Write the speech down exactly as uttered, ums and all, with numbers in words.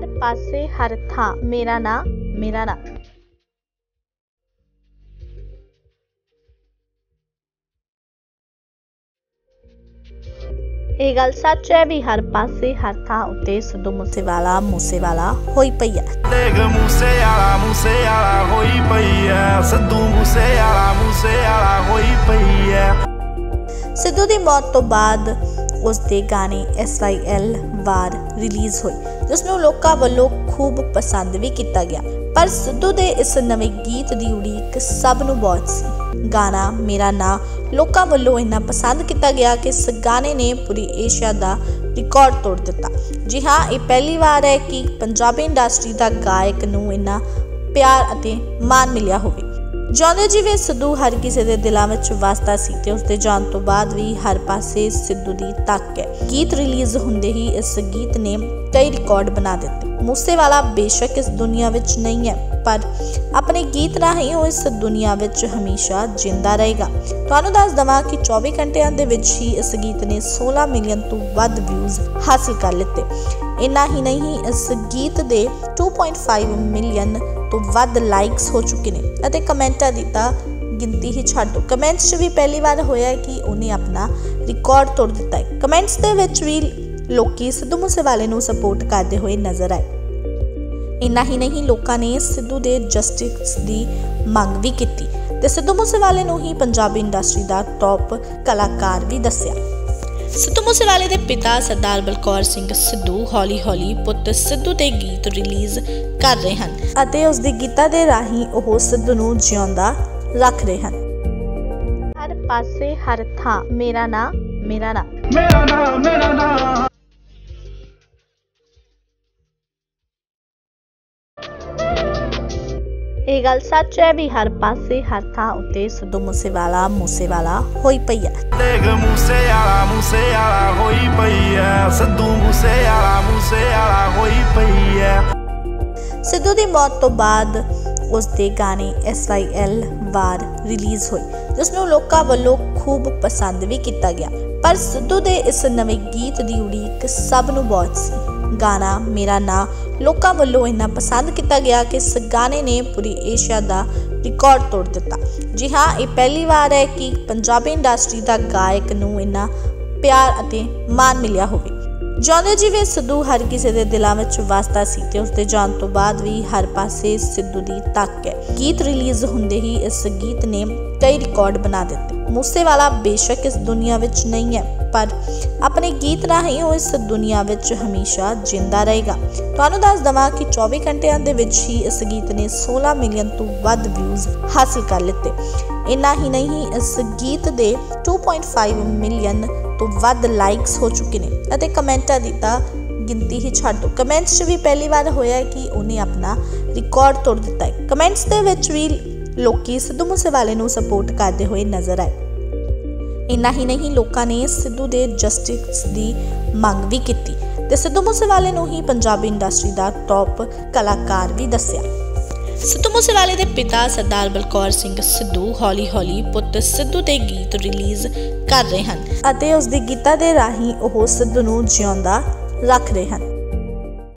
हर पासे हर था, मेरा ना मेरा ना। ਇਹ ਗੱਲ ਸੱਚ ਹੈ ਵੀ ਹਰ ਪਾਸੇ ਹਰ ਥਾਂ ਉੱਤੇ ਸਿੱਧੂ ਮੂਸੇਵਾਲਾ ਮੂਸੇਵਾਲਾ ਹੋਈ ਪਈ ਹੈ। ਦੇਖ ਮੂਸੇਵਾਲਾ ਮੂਸੇਵਾਲਾ ਹੋਈ ਪਈ ਹੈ, ਸਿੱਧੂ ਮੂਸੇਵਾਲਾ ਮੂਸੇਵਾਲਾ ਹੋਈ ਪਈ ਹੈ। ਸਿੱਧੂ ਦੀ ਮੌਤ ਤੋਂ ਬਾਅਦ ਉਸ ਦੇ ਗਾਣੇ ਐਸ ਵਾਈ ਐਲ ਵਾਰ ਰਿਲੀਜ਼ ਹੋਏ, ਜਿਸ ਨੂੰ ਲੋਕਾਂ ਵੱਲੋਂ खूब पसंद भी किया गया। पर सिद्धू के इस नवे गीत की उड़ीक सब नूं बहुत सी। गाना मेरा ना लोगों वालों इन्ना पसंद किया गया कि इस गाने ने पूरी एशिया का रिकॉर्ड तोड़ दिता। जी हाँ, ये पहली बार है कि पंजाबी इंडस्ट्री का गायक नूं इन्ना प्यार अते मान मिलिया होवे। जांदे जिवें सिद्धू हर किसी के दिलों में वसदा सी ते उसके जान तो बाद भी हर पासे सिद्धू की तक है। गीत रिलीज़ होंदे ही इस गीत ने कई रिकॉर्ड बना दिते। मूसेवाला बेशक इस दुनिया विच नहीं है, पर अपने गीत राही वो इस दुनिया विच हमेशा जिंदा रहेगा। तुहानूं दस देवां कि चौबी घंटियां दे विच ही इस गीत ने सोलह मिलियन तो वध व्यूज़ हासिल कर लिते। इन्ना ही नहीं, इस गीत दे दो पॉइंट पाँच मिलियन तो वध लाइक्स हो चुके ने अते कमेंटां दी तां गिनती ही छड्ड दो। कमेंट्स भी पहली बार होया है कि उन्हें अपना रिकॉर्ड तोड़ दिता है। कमेंट्स दे विच भी लोकी सिद्धू मूसेवाले नूं सपोर्ट करते हुए नज़र आए। इन्ना ही नहीं, लोगों ने सिद्धू के जस्टिस की मांग भी की ते सिद्धू मूसेवाले नूं ही पंजाबी इंडस्ट्री का टॉप कलाकार भी दस्या। सिद्धू मूसेवाले के पिता सरदार बलकौर सिंह सिद्धू हौली हौली पुत्र सिद्धू के गीत रिलीज़ कर रहे हैं और उसके गीतों के राही वह सिद्धू नूं जिंदा रख रहे हैं। हर पासे हर थां, मेरा ना मेरा ना मेरा ना मेरा ना। ਇਹ ਗੱਲ ਸੱਚ ਹੈ ਵੀ ਹਰ ਪਾਸੇ ਹਰ ਥਾਂ ਉੱਤੇ ਸਿੱਧੂ ਮੂਸੇਵਾਲਾ ਮੂਸੇਵਾਲਾ ਹੋਈ ਪਈ ਹੈ। ਦੇਖ ਮੂਸੇਵਾਲਾ ਮੂਸੇਵਾਲਾ ਹੋਈ ਪਈ ਹੈ, ਸਿੱਧੂ ਮੂਸੇਵਾਲਾ ਮੂਸੇਵਾਲਾ ਹੋਈ ਪਈ ਹੈ। ਸਿੱਧੂ ਦੀ ਮੌਤ ਤੋਂ ਬਾਅਦ ਉਸ ਦੇ ਗਾਣੇ ਐਸ ਵਾਈ ਐਲ ਵਾਰ ਰਿਲੀਜ਼ ਹੋਏ, ਜਿਸ ਨੂੰ ਲੋਕਾਂ ਵੱਲੋਂ खूब पसंद भी किया गया। पर ਸਿੱਧੂ ਦੇ ਇਸ ਨਵੇਂ ਗੀਤ ਦੀ ਉਡੀਕ ਸਭ ਨੂੰ ਬਹੁਤ ਸੀ। गाना मेरा ना लोगों वालों इन्ना पसंद किया गया कि इस गाने ने पूरी एशिया का रिकॉर्ड तोड़ दिता। जी हाँ, ये पहली बार है कि पंजाबी इंडस्ट्री का गायक नूं इन्ना प्यार अते मान मिलिया होवे। जांदे जिवें सिद्धू हर किसी के दिलों में वसदा सी ते उसके जान तो बाद भी हर पासे सिद्धू की तक है। गीत रिलीज़ होंदे ही इस गीत ने कई रिकॉर्ड बना दिते। मूसेवाला बेशक इस दुनिया विच नहीं है, पर अपने गीत राही वो इस दुनिया विच हमेशा जिंदा रहेगा। तुहानूं दस देवां कि चौबी घंटियां दे विच ही इस गीत ने सोलह मिलियन तो वध व्यूज़ हासिल कर लिते। इन्ना ही नहीं, इस गीत दे दो पॉइंट पाँच मिलियन तो वध लाइक्स हो चुके ने अते कमेंटां दी तां गिनती ही छड्ड दो। कमेंट्स भी पहली बार होया है कि उन्हें अपना रिकॉर्ड तोड़ दिता है। कमेंट्स दे विच भी लोकी सिद्धू मूसेवाले नूं सपोर्ट करते हुए नज़र आए। इन्ना ही नहीं, लोगों ने सिद्धू के जस्टिस की मांग भी की ते सिद्धू मूसेवाले नूं ही पंजाबी इंडस्ट्री का टॉप कलाकार भी दस्या। सिद्धू मूसेवाले के पिता सरदार बलकौर सिंह सिद्धू हौली हौली पुत्र सिद्धू के गीत रिलीज़ कर रहे हैं और उसके गीतों के राही वह सिद्धू नूं जिंदा रख रहे हैं।